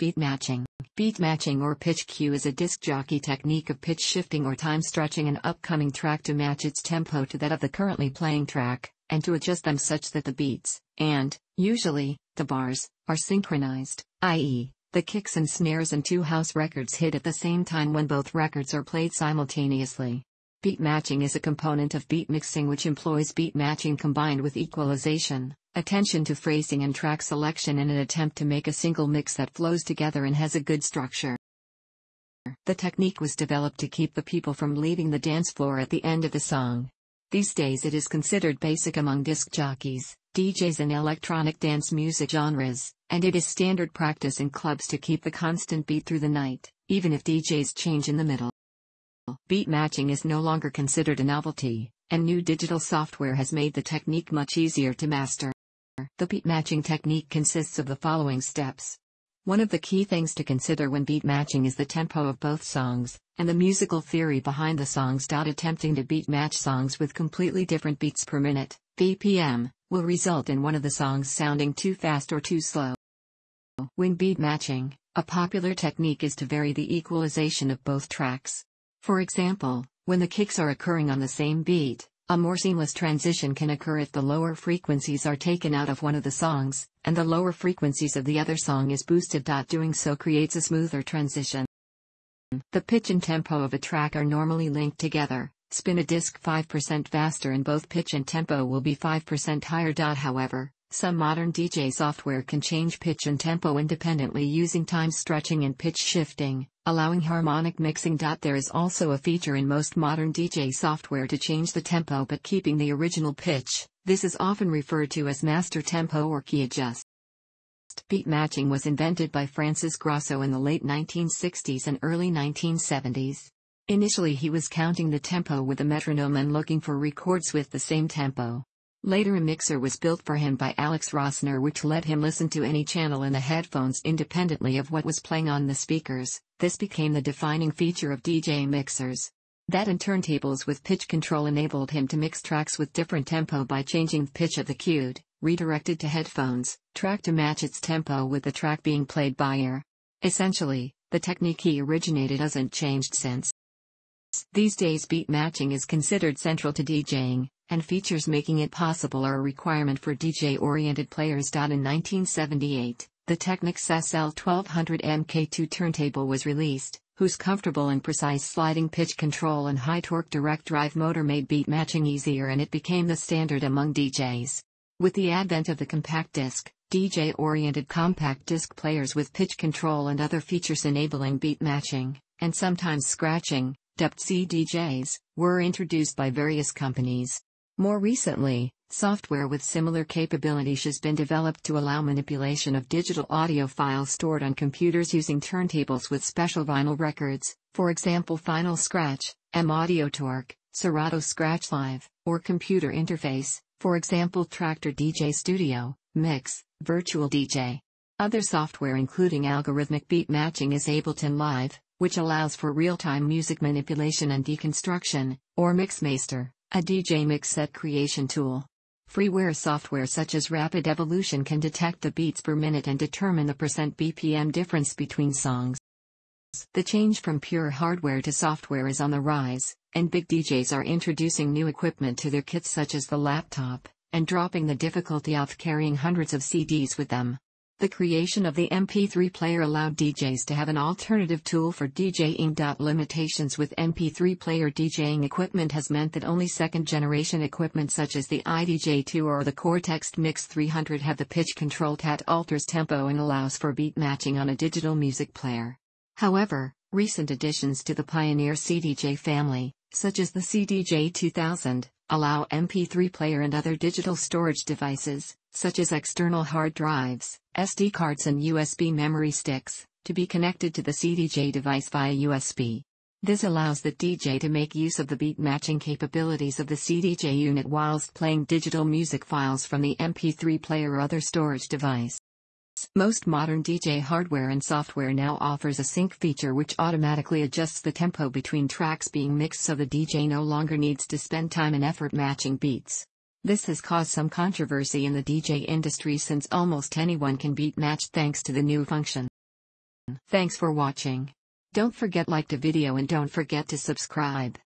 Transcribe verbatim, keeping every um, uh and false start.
Beatmatching. Beatmatching or pitch cue is a disc jockey technique of pitch shifting or time stretching an upcoming track to match its tempo to that of the currently playing track, and to adjust them such that the beats, and, usually, the bars, are synchronized, that is, the kicks and snares and two house records hit at the same time when both records are played simultaneously. Beatmatching is a component of beat mixing which employs beat matching combined with equalization, attention to phrasing and track selection in an attempt to make a single mix that flows together and has a good structure. The technique was developed to keep the people from leaving the dance floor at the end of the song. These days it is considered basic among disc jockeys, D Js and electronic dance music genres, and it is standard practice in clubs to keep the constant beat through the night, even if D Js change in the middle. Beat matching is no longer considered a novelty, and new digital software has made the technique much easier to master. The beat matching technique consists of the following steps. One of the key things to consider when beat matching is the tempo of both songs, and the musical theory behind the songs. Attempting to beat match songs with completely different beats per minute, B P M, will result in one of the songs sounding too fast or too slow. When beat matching, a popular technique is to vary the equalization of both tracks. For example, when the kicks are occurring on the same beat, a more seamless transition can occur if the lower frequencies are taken out of one of the songs, and the lower frequencies of the other song is boosted. Doing so creates a smoother transition. The pitch and tempo of a track are normally linked together. Spin a disc five percent faster and both pitch and tempo will be five percent higher. However, some modern D J software can change pitch and tempo independently using time stretching and pitch shifting, allowing harmonic mixing. There is also a feature in most modern D J software to change the tempo but keeping the original pitch. This is often referred to as master tempo or key adjust. Beat matching was invented by Francis Grasso in the late nineteen sixties and early nineteen seventies. Initially he was counting the tempo with a metronome and looking for records with the same tempo. Later a mixer was built for him by Alex Rosner which let him listen to any channel in the headphones independently of what was playing on the speakers. This became the defining feature of D J mixers. That and turntables with pitch control enabled him to mix tracks with different tempo by changing the pitch of the cued, redirected to headphones, track to match its tempo with the track being played by ear. Essentially, the technique he originated hasn't changed since. These days beat matching is considered central to DJing, and features making it possible are a requirement for D J-oriented players. In nineteen seventy-eight, the Technics S L twelve hundred M K two turntable was released, whose comfortable and precise sliding pitch control and high-torque direct drive motor made beat matching easier and it became the standard among D Js. With the advent of the compact disc, D J-oriented compact disc players with pitch control and other features enabling beat matching, and sometimes scratching, dubbed C D Js, were introduced by various companies. More recently, software with similar capabilities has been developed to allow manipulation of digital audio files stored on computers using turntables with special vinyl records, for example Final Scratch, M-Audio Torque, Serato Scratch Live, or computer interface, for example Traktor D J Studio, Mix, Virtual D J. Other software including algorithmic beat matching is Ableton Live, which allows for real-time music manipulation and deconstruction, or Mixmaster, a D J mix set creation tool. Freeware software such as Rapid Evolution can detect the beats per minute and determine the percent B P M difference between songs. The change from pure hardware to software is on the rise, and big D Js are introducing new equipment to their kits such as the laptop, and dropping the difficulty of carrying hundreds of C Ds with them. The creation of the M P three player allowed D Js to have an alternative tool for DJing. Limitations with M P three player DJing equipment has meant that only second-generation equipment such as the I D J two or the Cortex Mix three hundred have the pitch control that alters tempo and allows for beat matching on a digital music player. However, recent additions to the Pioneer C D J family, such as the C D J two thousand, allow M P three player and other digital storage devices, such as external hard drives, S D cards and U S B memory sticks, to be connected to the C D J device via U S B. This allows the D J to make use of the beat matching capabilities of the C D J unit whilst playing digital music files from the M P three player or other storage device. Most modern D J hardware and software now offers a sync feature which automatically adjusts the tempo between tracks being mixed so the D J no longer needs to spend time and effort matching beats. This has caused some controversy in the D J industry since almost anyone can beat match thanks to the new function. Thanks for watching. Don't forget like the video and don't forget to subscribe.